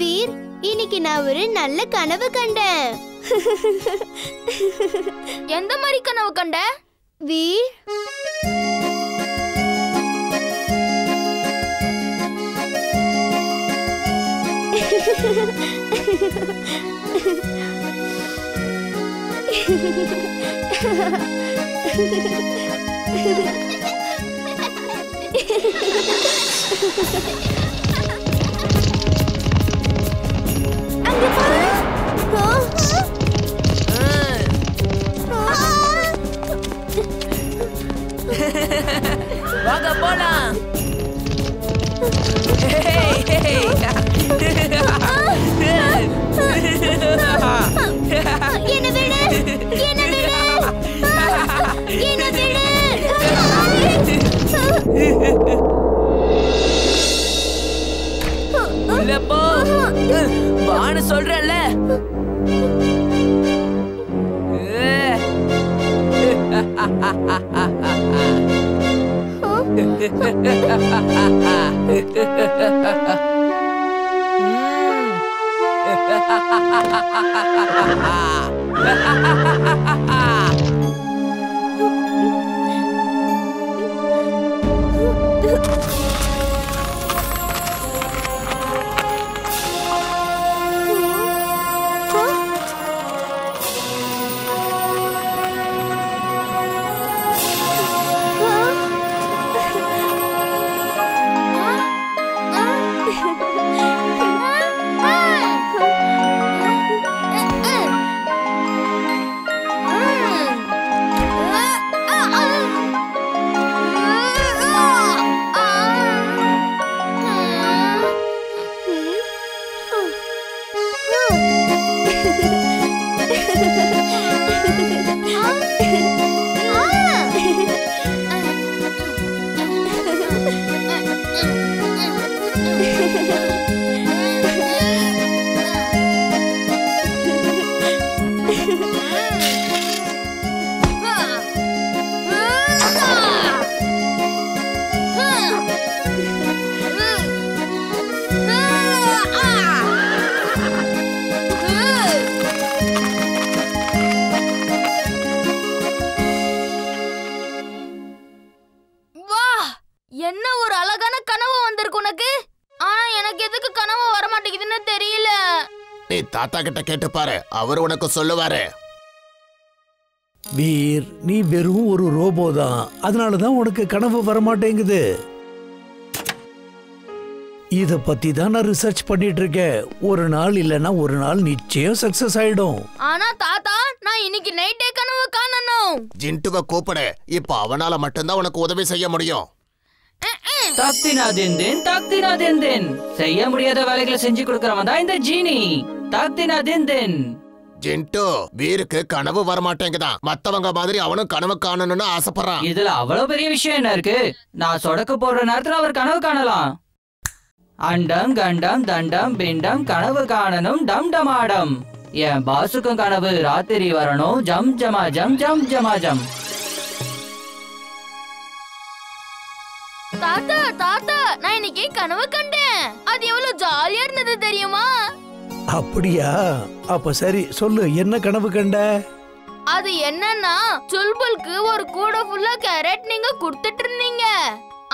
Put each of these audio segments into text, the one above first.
வீர், இன்னைக்கு நான் ஒரு நல்ல கனவு கண்டேன். எந்த மாதிரி கனவு கண்ட? வீர், வாங்க போலாம். வான்னு சொல்றேன்ல. என்ன ஒரு அழகான கனவு வந்திருக்கு உனக்கு. ஆனா எனக்கு எதுக்கு கனவு வர மாட்டேங்குதுன்னு தெரியல. நீ தாத்தா கிட்ட கேட்டு பாரு, அவர் உனக்கு சொல்லுவாரு. வீர், நீ வெறும் ஒரு ரோபோ தான், அதனாலதான் உனக்கு கனவு வர மாட்டேங்குது. இத பத்தி தான் நான் ரிசர்ச் பண்ணிட்டு இருக்கேன். ஒரு நாள் இல்லனா ஒரு நாள் நிச்சயம் சக்சஸ் ஆயிடும். ஆனா தாத்தா, நான் இன்னைக்கு நைட்டே கனவு காணணும். ஜின்டுவை கூப்பிடு, இப்ப அவனால மட்டும்தான் உனக்கு உதவி செய்ய முடியும். செய்ய முடியாத வேலைகளை செஞ்சு கொடுக்கறவன் தான் இந்த ஜீனி. தாக்தினா தின். ஜின்டு, வீருக்கு கனவு வரமாட்டேங்குதான். மத்தவங்க மாதிரி அவனும் கனவு காணணும்னு ஆசைப்படுறான். இதுல அவ்வளவு பெரிய விஷயம் என்ன இருக்கு? நான் சொடக்கு போடுற நேரத்துல அவர் கனவு காணலாம். அண்டம் கண்டம் தண்டம் பிண்டம் கனவு காணணும் டம் டம் ஆடம். என் பாசுக்கும் கனவு ராத்திரி வரணும் ஜம் ஜமா ஜம் ஜம் ஜமா ஜம். தாத்தா தாத்தா, நான் இன்னைக்கு கனவு கண்டேன். அது எவ்வளவு ஜாலியா இருந்தது தெரியுமா? அப்படியா? அப்ப சரி சொல்லு, என்ன கனவு கண்ட? அது என்னன்னா, சுல்புல்க்கு ஒரு கூட ஃபுல்லா கேரட் நீங்க கொடுத்துட்டு இருந்தீங்க.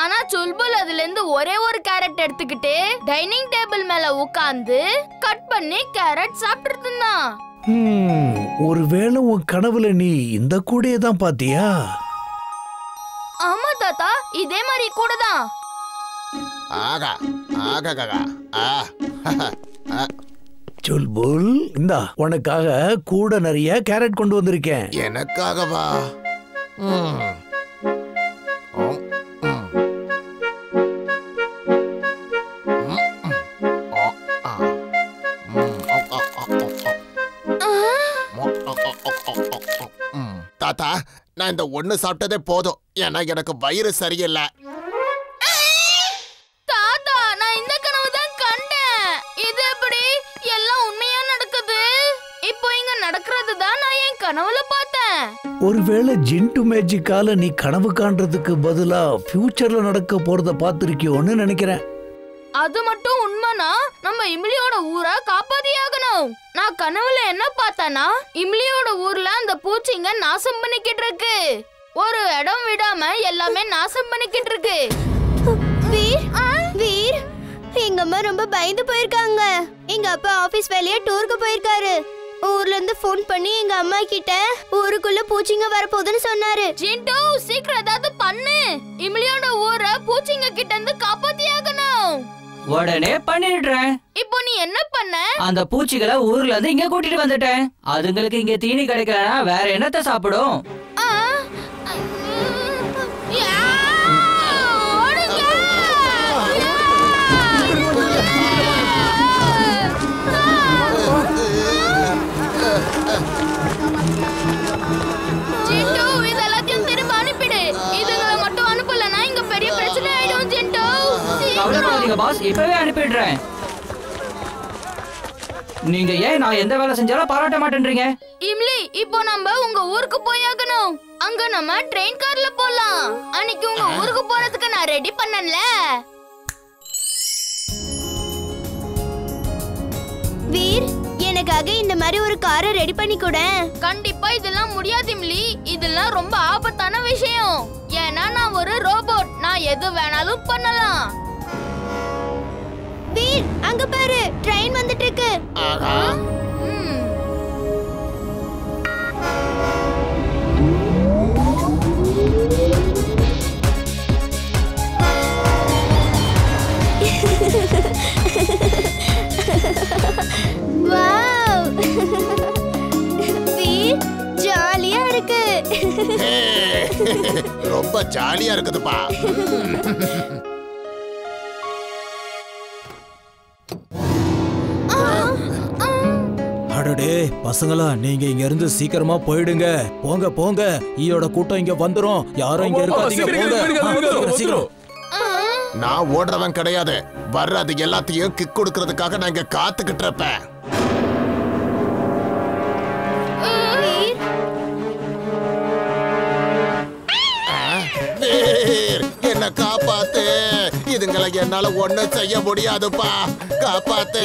ஆனா சுல்புல் அதுல இருந்து ஒரே ஒரு கேரட் எடுத்துக்கிட்டு டைனிங் டேபிள் மேல உட்கார்ந்து கட் பண்ணி கேரட் சாப்பிட்டு இருந்தான். ஒருவேளை உன் கனவுல நீ இந்த கூடையே தான் பாத்தியா? ஆமா தாத்தா, இதே மாதிரி கூட தான். ஆகா ஆகா காகா ஆ சுல்புல், இந்தா உனக்காக கூட நிறைய கேரட் கொண்டு வந்திருக்கேன். எனக்காகவா? தாத்தா, நான் இந்த ஒண்ணு சாப்பிட்டதே போதும், ஏன்னா எனக்கு வயிறு சரியில்லை. தாத்தா, நான் இந்த கனவு தான் கண்டேன். இது எப்படி எல்லாம் உண்மையா நடக்குது? இப்போ இங்க நடக்கிறது தான் நான் என் கனவுல பார்த்தேன். ஒருவேளை ஜிண்டு மேஜிக்கால நீ கனவு காண்றதுக்கு பதிலா ஃபியூச்சர்ல நடக்க போறத பாத்திருக்கியோன்னு நினைக்கிறேன். அது மட்டும் உண்மைனா நம்ம இம்லியோட ஊரை காப்பாத்தியாகணும். நான் கனவுல என்ன பார்த்தானா, இம்லியோட ஊர்ல அந்த பூச்சிங்க நாசம் பண்ணிக்கிட்டு இருக்கு. ஒரு இடம் விடாம எல்லாமே நாசம் பண்ணிக்கிட்டு இருக்கு. வீர் வீர் எங்க அம்மா ரொம்ப பயந்து போயிருக்காங்க. எங்க அப்பா ஆபீஸ் வெளியே டூருக்கு போயிருக்காரு. ஊர்ல இருந்து போன் பண்ணி எங்க அம்மா கிட்ட ஊருக்குள்ள பூச்சிங்க வரப்போகுதுன்னு சொன்னாரு. ஜிண்டு சீக்கிரம் ஏதாவது பண்ணு. இம்லியோட ஊரை பூச்சிங்க கிட்ட இருந்து காப்பாத்தியாகணும். உடனே பண்ணிடுறேன். இப்போ நீ என்ன பண்ண? அந்த பூச்சிகளை ஊர்ல இருந்து இங்க கூட்டிட்டு வந்துட்டேன். அதுங்களுக்கு இங்க தீனி கிடைக்கலனா வேற என்னத்தை சாப்பிடும்? இப்பவே அனுப்பிடுறேன். நீங்க ஏன் நான் எந்த வேலை செஞ்சாலும் பாராட்ட மாட்டேன்றீங்க? இம்லி, இப்போ நம்ம உங்க ஊருக்கு போயாகணும். அங்க நம்ம ட்ரெயின் கார்ல போலாம். அன்னைக்கு உங்க ஊருக்கு போறதுக்கு நான் ரெடி பண்ணல. வீர், எனக்காக இந்த மாதிரி ஒரு காரை ரெடி பண்ணி கூட. கண்டிப்பா இதெல்லாம் முடியாது இம்லி. இதெல்லாம் ரொம்ப ஆபத்தான விஷயம். ஏன்னா நான் ஒரு ரோபோட். நான் எது வேணாலும் பண்ணலாம். வீர், அங்க பாரு, ட்ரெயின் வந்துட்டு இருக்கு. ஆஹா, வாவ், வீர் ஜாலியா இருக்கு. ரொம்ப ஜாலியா இருக்குதுப்பா. அடடே பசங்களா, நீங்க இங்க இருந்து சீக்கிரமா போயிடுங்க. போங்க போங்க, ஈயோட கூட்டம் இங்க வந்துரும். யாரும் இங்க இருக்காதீங்க. நான் ஓடுறவன் கிடையாது. வர்றது எல்லாத்தையும் கிக் கொடுக்கிறதுக்காக நான் இங்க காத்துக்கிட்டு இருப்பேன். என்ன காப்பாத்து, இதுங்களை என்னால ஒண்ணும் செய்ய முடியாதுப்பா. காப்பாத்து,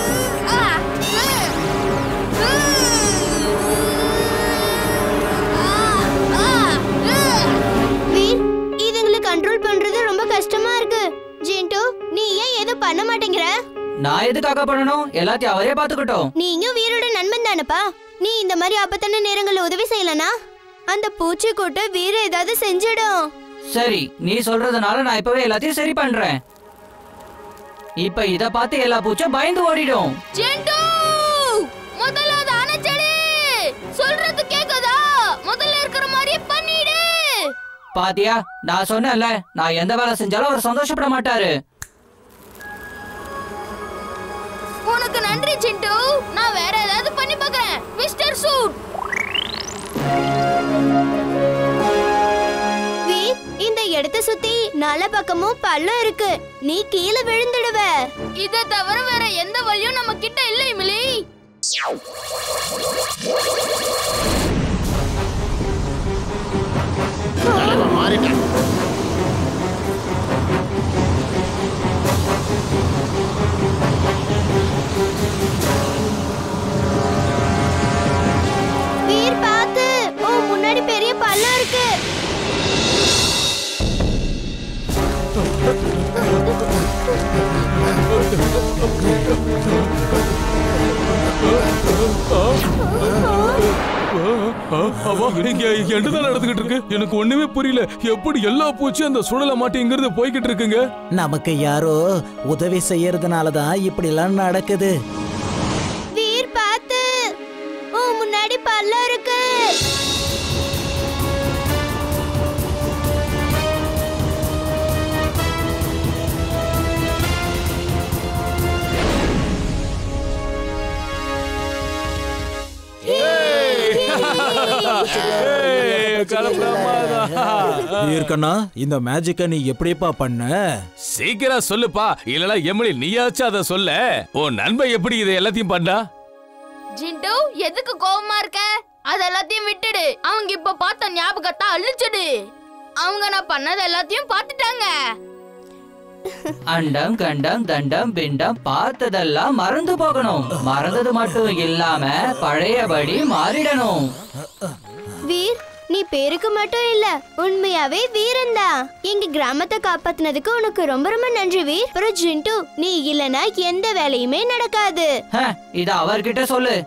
கண்ட்ரோல் பண்றது ரொம்ப கஷ்டமா இருக்கு. ஜிண்டு, நீ ஏன் எது பண்ண மாட்டேங்கற? நான் எதுக்காக பண்ணனும்? எல்லாத்தையும் அவரே பாத்துக்கிட்டோம். நீயும் வீரோட நண்பன் தானப்பா. நீ இந்த மாதிரி ஆபத்தான நேரங்கள்ல உதவி செய்யலனா அந்த பூச்சி கூட்ட வீர ஏதாவது செஞ்சிடும். சரி, நீ சொல்றதனால நான் இப்பவே எல்லாத்தையும் சரி பண்றேன். இப்ப இத பார்த்து எல்லா பூச்சும் பயந்து ஓடிடும். ஜிண்டு, முதல்ல அத அணைச்சடு. சொல்றது கேக்குதா? முதல்ல இருக்கிற மாதிரி பண்ணிடு. பாத்தியா, நான் சொன்னேன்ல, நான் எந்த வேலை செஞ்சாலும் அவர் சந்தோஷப்பட மாட்டாரு. உனக்கு நன்றி ஜிண்டு. நான் வேற ஏதாவது பண்ணி பார்க்கறேன். மிஸ்டர் சூட், இந்த இடத்தை சுத்தி நல்ல பக்கமும் பள்ளம் இருக்கு. நீ கீழே விழுந்துடுவ. இத தவிர வேற எந்த வழியும் நம்ம கிட்ட இல்லை இமிலி. முன்னாடி பெரிய பள்ளம் இருக்கு. என்னதான் நடந்துகிட்டு இருக்கு? எனக்கு ஒண்ணுமே புரியல. எப்படி எல்லா பூச்சியும் அந்த சுடலை மாட்டி இங்க இருந்து போய்கிட்டு இருக்குங்க? நமக்கு யாரோ உதவி செய்யறதுனாலதான் இப்படி எல்லாம் நடக்குது. வீர், பாத்து, முன்னாடி பள்ளம் இருக்கு. ஏர்க்கண்ணா இந்த மேஜிக்க நீ எப்படிப்பா பண்ண? சீக்கிரம் சொல்லுப்பா, இல்லனா எமிலி நீயாச்சும் அத சொல்ல. ஓ நண்பை எப்படி இத எல்லாத்தையும் பண்ணா? ஜிண்டு எதுக்கு கோவமா இருக்க? அத எல்லாத்தையும் விட்டுடு. அவங்க இப்ப பார்த்த ஞாபகத்தை அழிச்சிடு. அவங்க நான் பண்ணது எல்லாத்தையும் பார்த்துட்டாங்க. அண்டம் கண்டம் தண்டம் பிண்டம் பார்த்ததெல்லாம் மறந்து போகணும். மறந்தது மட்டும் இல்லாம பழையபடி மாறிடணும். வீர் நீ பேருக்கு மட்டும் இல்ல, உண்மையாவே வீரந்தா. எங்க கிராமத்தை காப்பாத்தினதுக்கு உனக்கு ரொம்ப ரொம்ப நன்றி வீர். அப்புறம் ஜிண்டு நீ இல்லனா எந்த வேலையுமே நடக்காது. இத அவர்கிட்ட சொல்லு.